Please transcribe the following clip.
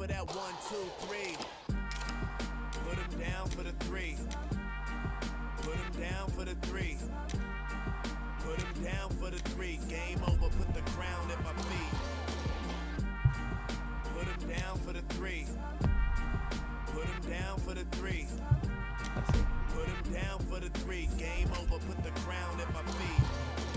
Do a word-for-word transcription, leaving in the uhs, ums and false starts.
for that one, two, three. Put him down for the three. Put him down for the three. Put him down for the three. Game over, put the crown at my feet. Put him down for the three. Put him down for the three. Put him down for the three. Game over, put the crown at my feet.